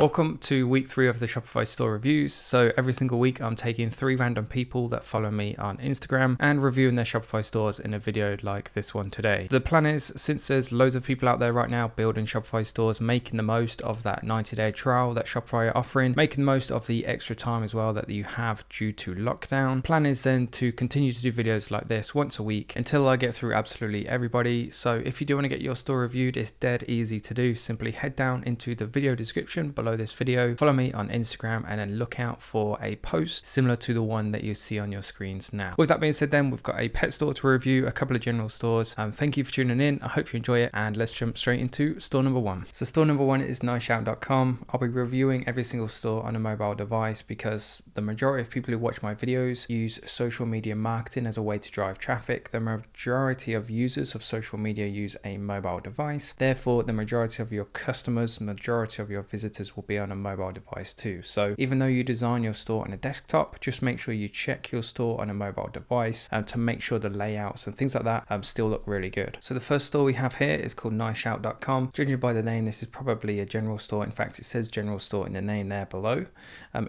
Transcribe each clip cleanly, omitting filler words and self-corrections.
Welcome to week 3 of the Shopify store reviews. So every single week I'm taking 3 random people that follow me on Instagram and reviewing their Shopify stores in a video like this one today. The plan is, since there's loads of people out there right now building Shopify stores, making the most of that 90-day trial that Shopify are offering, making the most of the extra time as well that you have due to lockdown. Plan is then to continue to do videos like this once a week until I get through absolutely everybody. So if you do want to get your store reviewed, it's dead easy to do. Simply head down into the video description below this video, follow me on Instagram, and then look out for a post similar to the one that you see on your screens now. With that being said, then we've got a pet store to review, a couple of general stores, and thank you for tuning in. I hope you enjoy it, and let's jump straight into store number 1. So store number 1 is NiceShout.com. I'll be reviewing every single store on a mobile device because the majority of people who watch my videos use social media marketing as a way to drive traffic. The majority of users of social media use a mobile device, therefore the majority of your customers, majority of your visitors will be on a mobile device too. So even though you design your store on a desktop, just make sure you check your store on a mobile device to make sure the layouts and things like that still look really good. So the first store we have here is called NiceShout.com. Judging by the name, this is probably a general store. In fact, it says general store in the name there below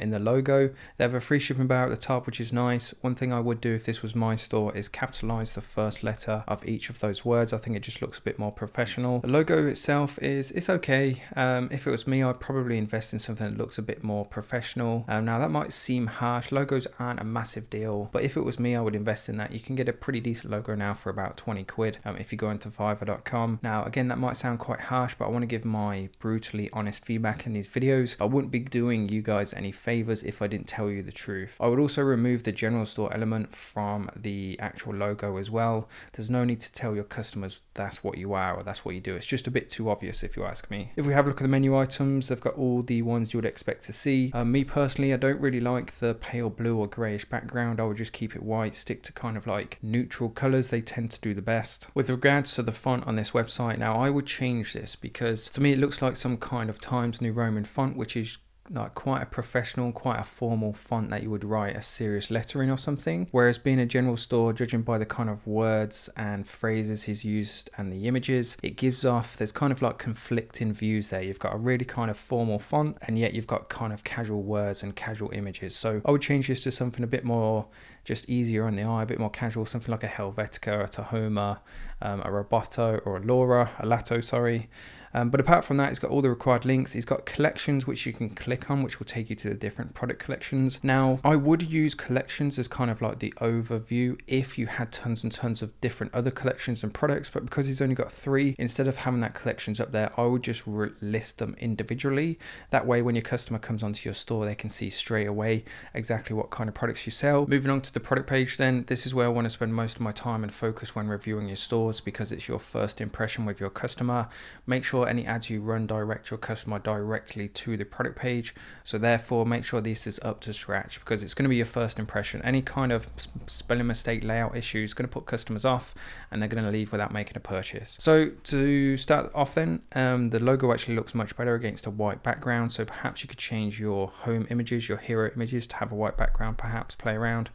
in the logo. They have a free shipping bar at the top, which is nice. One thing I would do if this was my store is capitalize the first letter of each of those words. I think it just looks a bit more professional. The logo itself is, it's okay. If it was me, I'd probably invest in something that looks a bit more professional. Now that might seem harsh. Logos aren't a massive deal, but if it was me, I would invest in that. You can get a pretty decent logo now for about 20 quid if you go into Fiverr.com. Now again, that might sound quite harsh, but I want to give my brutally honest feedback in these videos. I wouldn't be doing you guys any favors if I didn't tell you the truth. I would also remove the general store element from the actual logo as well. There's no need to tell your customers that's what you are or that's what you do. It's just a bit too obvious if you ask me. If we have a look at the menu items, they've got all the ones you would expect to see. Me personally, I don't really like the pale blue or grayish background. I would just keep it white, stick to kind of like neutral colors. They tend to do the best. With regards to the font on this website, now I would change this because to me it looks like some kind of Times New Roman font, which is like quite a professional, quite a formal font that you would write a serious letter in or something. Whereas being a general store, judging by the kind of words and phrases he's used and the images, it gives off, there's kind of like conflicting views there. You've got a really kind of formal font and yet you've got kind of casual words and casual images. So I would change this to something a bit more just easier on the eye, a bit more casual, something like a Helvetica, a Tahoma, a Roboto or a Lato, sorry. But apart from that, it's got all the required links. It's got collections which you can click on, which will take you to the different product collections. Now, I would use collections as kind of like the overview if you had tons and tons of different other collections and products, but because he's only got 3, instead of having that collections up there, I would just list them individually. That way, when your customer comes onto your store, they can see straight away exactly what kind of products you sell. Moving on to the product page then, this is where I want to spend most of my time and focus when reviewing your stores because it's your first impression with your customer. Make sure any ads you run direct your customer directly to the product page, so therefore make sure this is up to scratch because it's going to be your first impression. Any kind of spelling mistake, layout issue is going to put customers off and they're going to leave without making a purchase. So to start off then, the logo actually looks much better against a white background, so perhaps you could change your home images, your hero images, to have a white background, perhaps play around.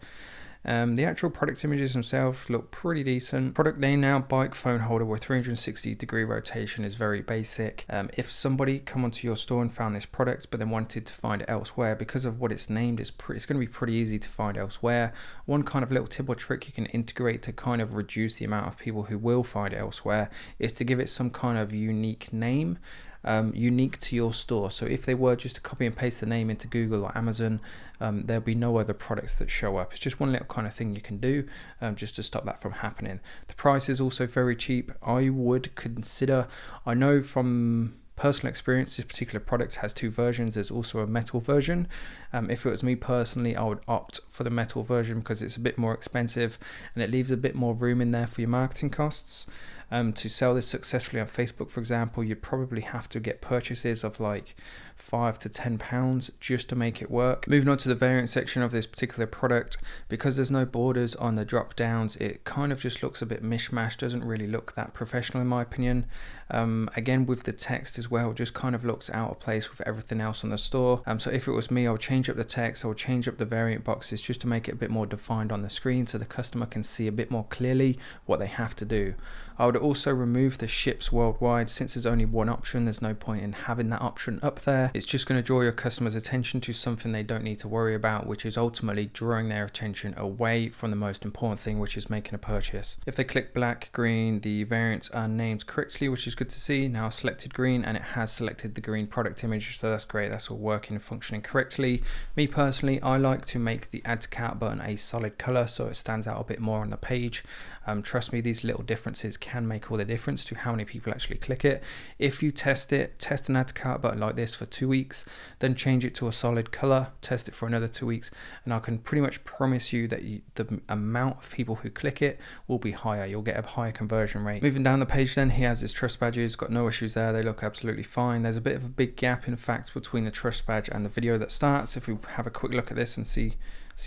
The actual product images themselves look pretty decent. Product name now, bike phone holder with 360-degree rotation, is very basic. If somebody come onto your store and found this product but then wanted to find it elsewhere, because of what it's named, it's going to be pretty easy to find elsewhere. One kind of little tip or trick you can integrate to kind of reduce the amount of people who will find it elsewhere is to give it some kind of unique name. Unique to your store. So if they were just to copy and paste the name into Google or Amazon, there'll be no other products that show up. It's just one little kind of thing you can do just to stop that from happening. The price is also very cheap. I would consider, I know from personal experience, this particular product has 2 versions. There's also a metal version. If it was me personally, I would opt for the metal version because it's a bit more expensive and it leaves a bit more room in there for your marketing costs. To sell this successfully on Facebook, for example, you'd probably have to get purchases of like £5 to £10 just to make it work. Moving on to the variant section of this particular product, because there's no borders on the drop downs, it kind of just looks a bit mishmash, doesn't really look that professional in my opinion. Again, with the text as well, just kind of looks out of place with everything else on the store. So if it was me, I would change up the text, I would change up the variant boxes just to make it a bit more defined on the screen so the customer can see a bit more clearly what they have to do. I would also remove the ships worldwide since there's only one option. There's no point in having that option up there. It's just going to draw your customer's attention to something they don't need to worry about, which is ultimately drawing their attention away from the most important thing, which is making a purchase. If they click black, green, the variants are named correctly, which is good to see. Now I selected green and it has selected the green product image, so that's great. That's all working and functioning correctly. Me personally, I like to make the add to cart button a solid color so it stands out a bit more on the page. Trust me, these little differences can make all the difference to how many people actually click it. If you test an add to cart button like this for 2 weeks, then change it to a solid color, test it for another 2 weeks, and I can pretty much promise you that the amount of people who click it will be higher. You'll get a higher conversion rate. Moving down the page then, he has his trust badges, got no issues there, they look absolutely fine. There's a bit of a big gap in fact between the trust badge and the video that starts. If we have a quick look at this and see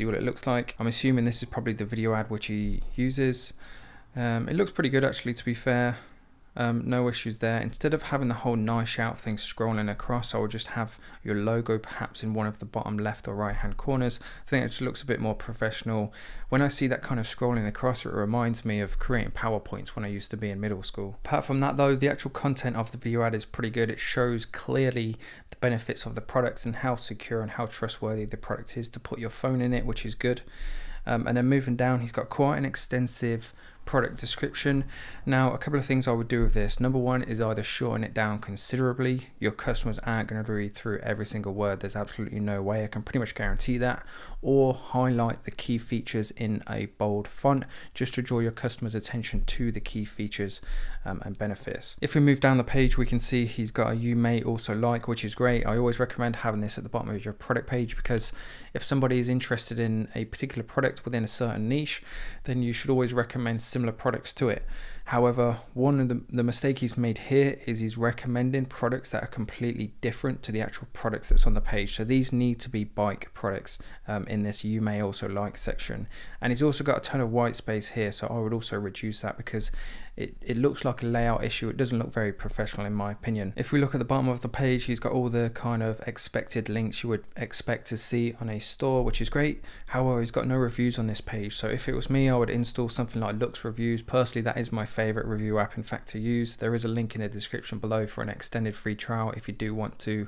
what it looks like. I'm assuming this is probably the video ad which he uses. It looks pretty good actually, to be fair. No issues there. Instead of having the whole NiceShout thing scrolling across, I would just have your logo perhaps in one of the bottom left or right hand corners. I think it just looks a bit more professional. When I see that kind of scrolling across, it reminds me of creating PowerPoints when I used to be in middle school. Apart from that though, the actual content of the video ad is pretty good. It shows clearly the benefits of the products and how secure and how trustworthy the product is to put your phone in it, which is good. And then moving down, he's got quite an extensive product description. Now, a couple of things I would do with this. Number one is either shorten it down considerably. Your customers aren't going to read through every single word. There's absolutely no way. I can pretty much guarantee that. Or highlight the key features in a bold font just to draw your customers' attention to the key features and benefits. If we move down the page, we can see he's got a "you may also like," which is great. I always recommend having this at the bottom of your product page, because if somebody is interested in a particular product within a certain niche, then you should always recommend similar products to it. However, one of the mistake he's made here is he's recommending products that are completely different to the actual products that's on the page. So these need to be bike products in this "you may also like" section. And he's also got a ton of white space here, so I would also reduce that because it looks like a layout issue. It doesn't look very professional in my opinion. If we look at the bottom of the page, he's got all the kind of expected links you would expect to see on a store, which is great. However, he's got no reviews on this page. So if it was me, I would install something like Loox Reviews. Personally, that is my favorite review app in fact to use. There is a link in the description below for an extended free trial if you do want to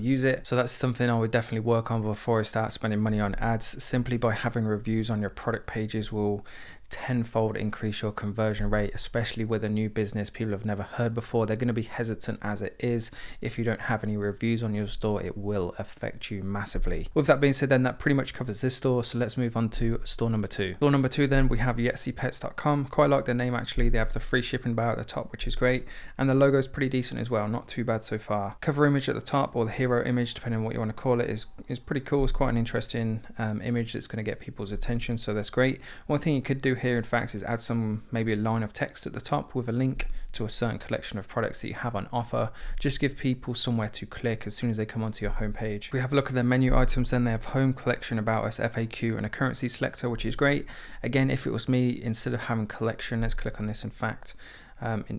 use it. So that's something I would definitely work on before I start spending money on ads. Simply by having reviews on your product pages will tenfold increase your conversion rate, especially with a new business people have never heard before. They're going to be hesitant as it is. If you don't have any reviews on your store, it will affect you massively. With that being said then, that pretty much covers this store, so let's move on to store number two. Store number two then, we have YetseePets.com. Quite like their name actually. They have the free shipping bar at the top, which is great, and the logo is pretty decent as well. Not too bad so far. Cover image at the top, or the hero image depending on what you want to call it, is pretty cool. It's quite an interesting image that's going to get people's attention, so that's great. One thing you could do here in fact is add maybe a line of text at the top with a link to a certain collection of products that you have on offer. Just give people somewhere to click as soon as they come onto your homepage. We have a look at their menu items then. They have home, collection, about us, FAQ, and a currency selector, which is great. Again, if it was me, instead of having collection, let's click on this in fact.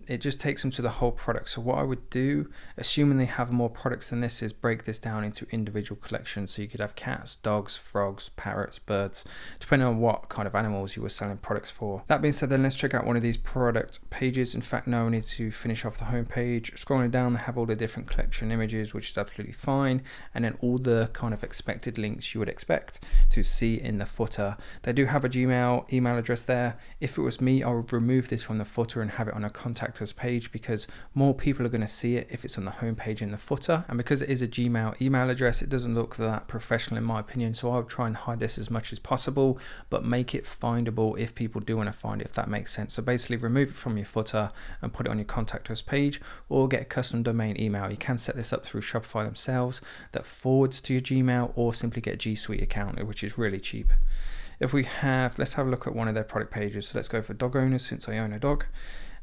It just takes them to the whole product. So what I would do, assuming they have more products than this, is break this down into individual collections. So you could have cats, dogs, frogs, parrots, birds, depending on what kind of animals you were selling products for. That being said then, let's check out one of these product pages. In fact, no, we need to finish off the home page. Scrolling down, they have all the different collection images, which is absolutely fine. And then all the kind of expected links you would expect to see in the footer. They do have a Gmail email address there. If it was me, I would remove this from the footer and have it on a contact us page, because more people are going to see it if it's on the home page in the footer, and because it is a Gmail email address, it doesn't look that professional in my opinion. So I would try and hide this as much as possible, but make it findable if people do want to find it, if that makes sense. So basically remove it from your footer and put it on your contact us page, or get a custom domain email. You can set this up through Shopify themselves that forwards to your Gmail, or simply get a G Suite account, which is really cheap. If we have, let's have a look at one of their product pages. So let's go for dog owners, since I own a dog,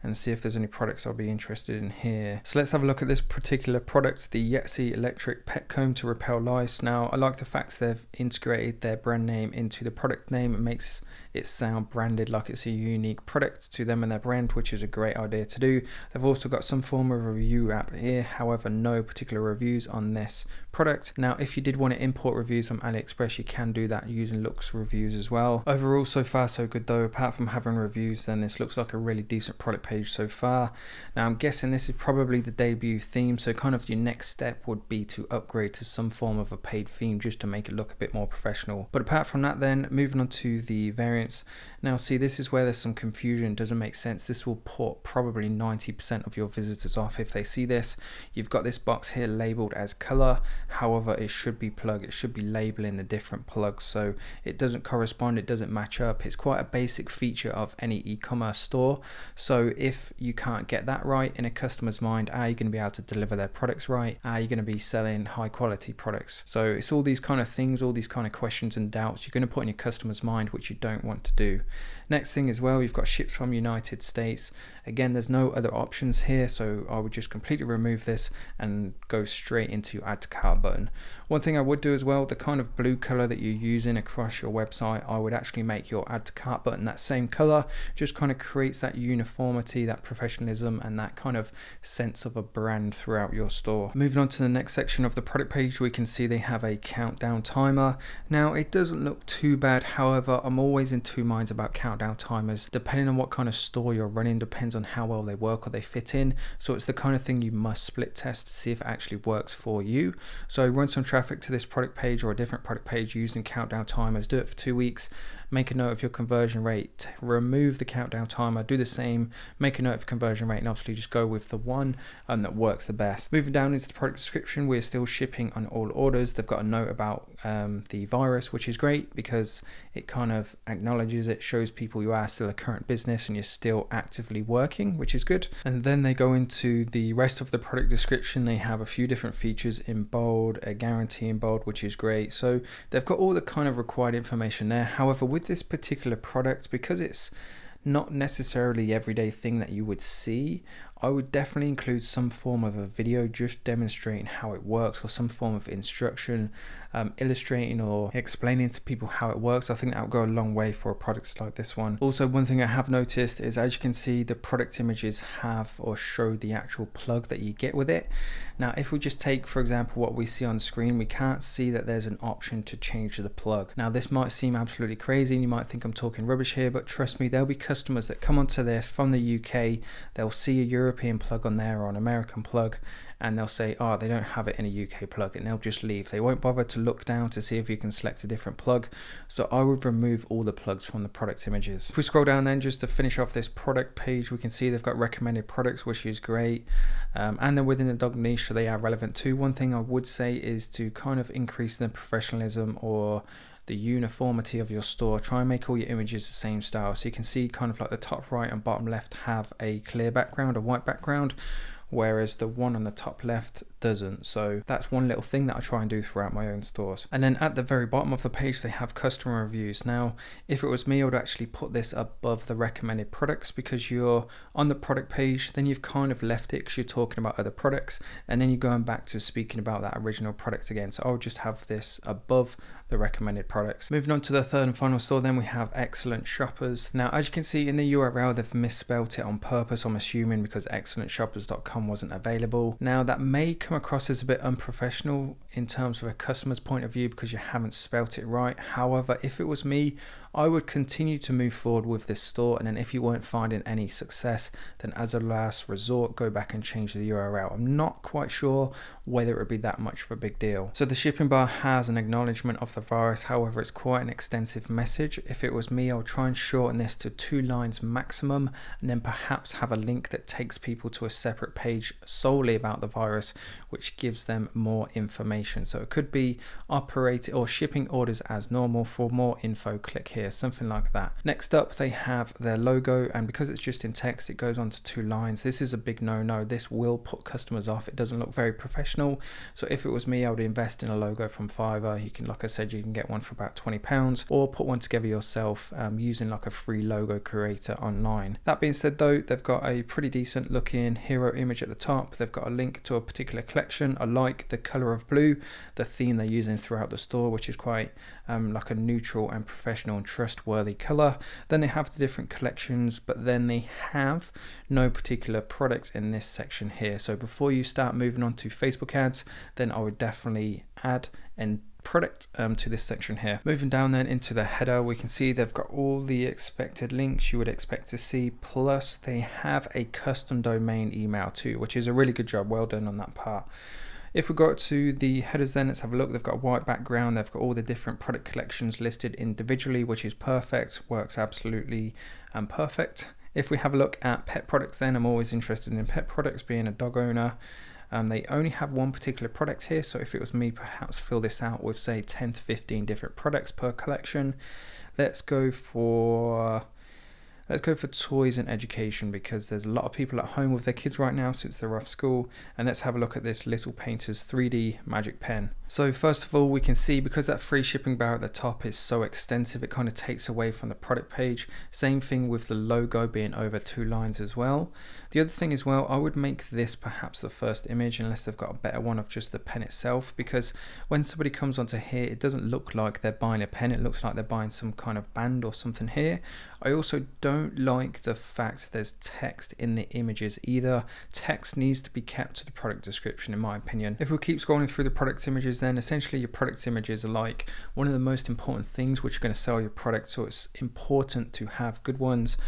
and see if there's any products I'll be interested in here. So let's have a look at this particular product, the Yetsee electric pet comb to repel lice. Now I like the fact they've integrated their brand name into the product name. It makes it sound branded, like it's a unique product to them and their brand, which is a great idea to do. They've also got some form of review app here, however no particular reviews on this product. Now if you did want to import reviews from AliExpress, you can do that using Loox Reviews as well. Overall so far so good though. Apart from having reviews then, this looks like a really decent product page so far. Now I'm guessing this is probably the debut theme, so kind of your next step would be to upgrade to some form of a paid theme just to make it look a bit more professional. But apart from that, then moving on to the variants. Now see, this is where there's some confusion, doesn't make sense. This will put probably 90% of your visitors off if they see this. You've got this box here labeled as color, however it should be plug, it should be labeling the different plugs, so it doesn't correspond, it doesn't match up. It's quite a basic feature of any e-commerce store, so if you can't get that right in a customer's mind, are you going to be able to deliver their products right? Are you going to be selling high quality products? So it's all these kind of things, all these kind of questions and doubts you're going to put in your customer's mind, which you don't want to do. Next thing as well, you've got ships from United States. Again, there's no other options here, so I would just completely remove this and go straight into add to cart button. One thing I would do as well, the kind of blue color that you're using across your website, I would actually make your add to cart button that same color. Just kind of creates that uniformity, that professionalism, and that kind of sense of a brand throughout your store. Moving on to the next section of the product page, we can see they have a countdown timer. Now it doesn't look too bad, however I'm always in two minds about countdown timers. Depending on what kind of store you're running depends on how well they work or they fit in, so it's the kind of thing you must split test to see if it actually works for you. So run some traffic to this product page or a different product page using countdown timers, do it for 2 weeks, make a note of your conversion rate, remove the countdown timer, do the same, make a note of conversion rate, and obviously just go with the one that works the best. Moving down into the product description, we're still shipping on all orders. They've got a note about the virus, which is great because it kind of acknowledges it, shows people you are still a current business and you're still actively working, which is good. And then they go into the rest of the product description. They have a few different features in bold, a guarantee in bold, which is great. So they've got all the kind of required information there. However, with this particular product, because it's not necessarily everyday thing that you would see, I would definitely include some form of a video just demonstrating how it works, or some form of instruction illustrating or explaining to people how it works. I think that would go a long way for a product like this one. Also, one thing I have noticed is, as you can see, the product images have or show the actual plug that you get with it. Now if we just take for example what we see on screen, we can't see that there's an option to change the plug. Now this might seem absolutely crazy and you might think I'm talking rubbish here, but trust me, there'll be customers that come onto this from the UK, they'll see a European plug on there or an American plug, and they'll say, oh, they don't have it in a UK plug, and they'll just leave. They won't bother to look down to see if you can select a different plug. So I would remove all the plugs from the product images. If we scroll down then, just to finish off this product page, we can see they've got recommended products, which is great, and they're within the dog niche, so they are relevant too. One thing I would say is to kind of increase the professionalism or the uniformity of your store. Try and make all your images the same style, so you can see kind of like the top right and bottom left have a clear background, a white background, whereas the one on the top left doesn't. So that's one little thing that I try and do throughout my own stores. And then at the very bottom of the page, they have customer reviews. Now if it was me, I would actually put this above the recommended products, because you're on the product page, then you've kind of left it because you're talking about other products, and then you're going back to speaking about that original product again. So I'll just have this above the recommended products. Moving on to the third and final store then, we have Excellent Shoppers. Now as you can see in the URL, they've misspelled it on purpose, I'm assuming, because excellentshoppers.com wasn't available. Now that may come across as a bit unprofessional in terms of a customer's point of view because you haven't spelt it right. However, if it was me, I would continue to move forward with this store, and then if you weren't finding any success, then as a last resort, go back and change the URL. I'm not quite sure whether it would be that much of a big deal. So the shipping bar has an acknowledgement of the virus, however it's quite an extensive message. If it was me, I'll try and shorten this to 2 lines maximum, and then perhaps have a link that takes people to a separate page solely about the virus, which gives them more information. So it could be operating or shipping orders as normal. For more info, click here. Something like that. Next up, they have their logo, and because it's just in text, it goes on to 2 lines. This is a big no-no. This will put customers off. It doesn't look very professional. So if it was me, I would invest in a logo from Fiverr. You can, like I said, you can get one for about £20, or put one together yourself using like a free logo creator online. That being said though, they've got a pretty decent looking hero image at the top. They've got a link to a particular collection. I like the color of blue, the theme they're using throughout the store, which is quite like a neutral and professional and trustworthy color. Then they have the different collections, but then they have no particular products in this section here. So before you start moving on to Facebook ads, then I would definitely add and product to this section here. Moving down then into the header, we can see they've got all the expected links you would expect to see, plus they have a custom domain email too, which is a really good job. Well done on that part. If we go to the headers then, let's have a look. They've got a white background, they've got all the different product collections listed individually, which is perfect, works absolutely perfect. If we have a look at pet products then, I'm always interested in pet products, being a dog owner. They only have one particular product here, so if it was me, perhaps fill this out with say 10 to 15 different products per collection. Let's go for toys and education, because there's a lot of people at home with their kids right now since they're off school. And let's have a look at this Little Painter's 3D Magic Pen. So first of all, we can see because that free shipping bar at the top is so extensive, it kind of takes away from the product page. Same thing with the logo being over two lines as well. The other thing as well, I would make this perhaps the first image, unless they've got a better one of just the pen itself, because when somebody comes onto here, it doesn't look like they're buying a pen. It looks like they're buying some kind of band or something here. I also don't like the fact there's text in the images either. Text needs to be kept to the product description, in my opinion. If we keep scrolling through the product images then, essentially your product images are like one of the most important things which are going to sell your product, so it's important to have good ones.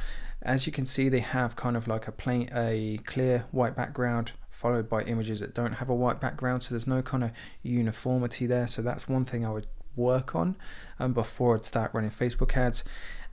As you can see, they have kind of like a clear white background followed by images that don't have a white background, so there's no kind of uniformity there. So that's one thing I would work on before I'd start running Facebook ads.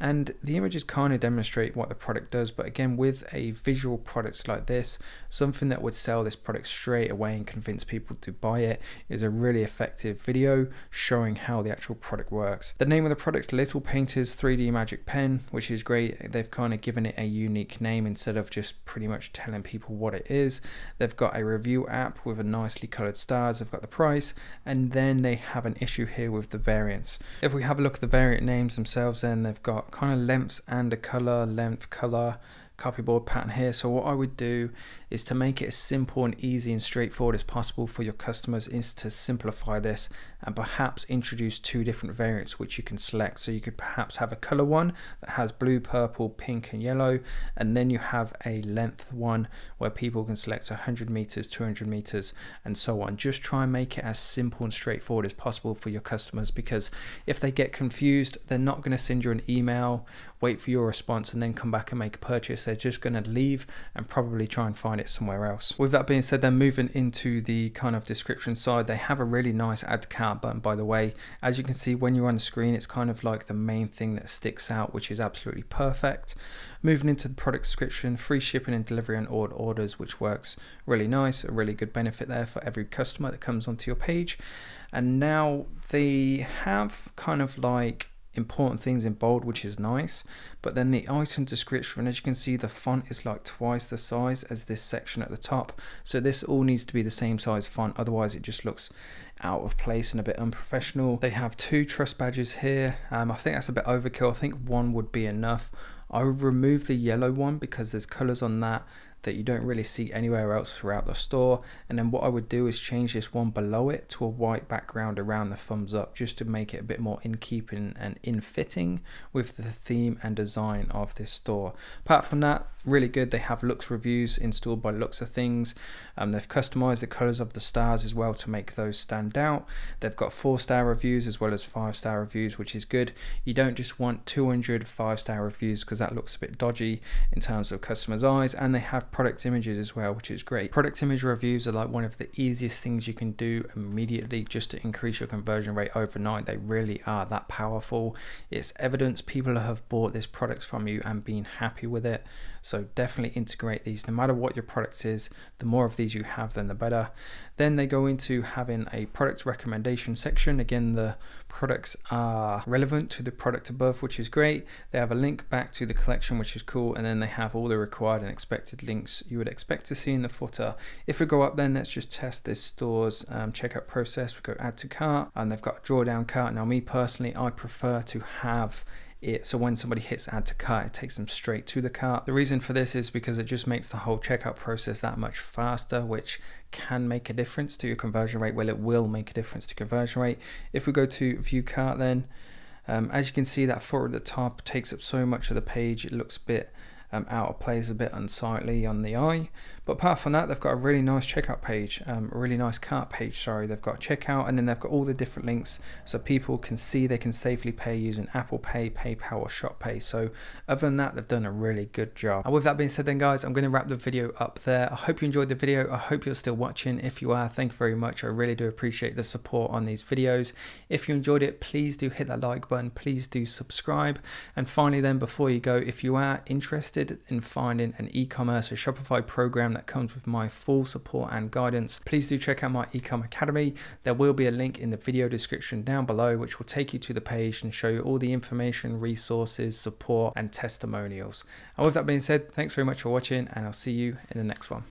And the images kind of demonstrate what the product does, but again, with a visual product like this, something that would sell this product straight away and convince people to buy it is a really effective video showing how the actual product works. The name of the product, Little Painter's 3D Magic Pen, which is great. They've kind of given it a unique name instead of just pretty much telling people what it is. They've got a review app with a nicely colored stars, they've got the price, and then they have an issue here with the variants. If we have a look at the variant names themselves then, they've got kind of lengths and a color, length, color, copyboard pattern here. So what I would do is to make it as simple and easy and straightforward as possible for your customers, is to simplify this and perhaps introduce two different variants which you can select. So you could perhaps have a color one that has blue, purple, pink and yellow, and then you have a length one where people can select 100 meters, 200 meters and so on. Just try and make it as simple and straightforward as possible for your customers, because if they get confused, they're not going to send you an email, wait for your response and then come back and make a purchase. They're just going to leave and probably try and find it somewhere else. With that being said, then moving into the kind of description side, they have a really nice add to cart button, by the way. As you can see, when you're on the screen, it's kind of like the main thing that sticks out, which is absolutely perfect. Moving into the product description, free shipping and delivery on all orders, which works really nice, a really good benefit there for every customer that comes onto your page. And now they have kind of like important things in bold, which is nice, but then the item description, as you can see, the font is like twice the size as this section at the top, so this all needs to be the same size font, otherwise it just looks out of place and a bit unprofessional. They have two trust badges here. I think that's a bit overkill. I think one would be enough. I would remove the yellow one because there's colors on that you don't really see anywhere else throughout the store. And then what I would do is change this one below it to a white background around the thumbs up, just to make it a bit more in keeping and in fitting with the theme and design of this store. Apart from that, really good. They have Loox Reviews installed by Loox of Things. They've customized the colors of the stars as well to make those stand out. They've got 4-star reviews as well as 5-star reviews, which is good. You don't just want 200 5-star reviews because that looks a bit dodgy in terms of customers' eyes. And they have product images as well, which is great. Product image reviews are like one of the easiest things you can do immediately just to increase your conversion rate overnight. They really are that powerful. It's evidence people have bought this product from you and been happy with it. So definitely integrate these. No matter what your product is, the more of these you have, then the better. Then they go into having a product recommendation section. Again, the products are relevant to the product above, which is great. They have a link back to the collection, which is cool. And then they have all the required and expected links you would expect to see in the footer. If we go up then, let's just test this store's checkout process. We go add to cart and they've got a drawdown cart. Now me personally, I prefer to have it so when somebody hits add to cart, it takes them straight to the cart. The reason for this is because it just makes the whole checkout process that much faster, which can make a difference to your conversion rate. Well, it will make a difference to conversion rate. If we go to view cart then, as you can see, that footer at the top takes up so much of the page, it looks a bit out of place, a bit unsightly on the eye. But apart from that, they've got a really nice checkout page, really nice cart page, sorry. They've got checkout, and then they've got all the different links so people can see they can safely pay using Apple Pay, PayPal, or Shop Pay. So other than that, they've done a really good job. And with that being said then, guys, I'm going to wrap the video up there. I hope you enjoyed the video. I hope you're still watching. If you are, thank you very much. I really do appreciate the support on these videos. If you enjoyed it, please do hit that like button. Please do subscribe. And finally then, before you go, if you are interested in finding an e-commerce or Shopify program that comes with my full support and guidance, please do check out my Ecom Academy. There will be a link in the video description down below, which will take you to the page and show you all the information, resources, support, and testimonials. And with that being said, thanks very much for watching, and I'll see you in the next one.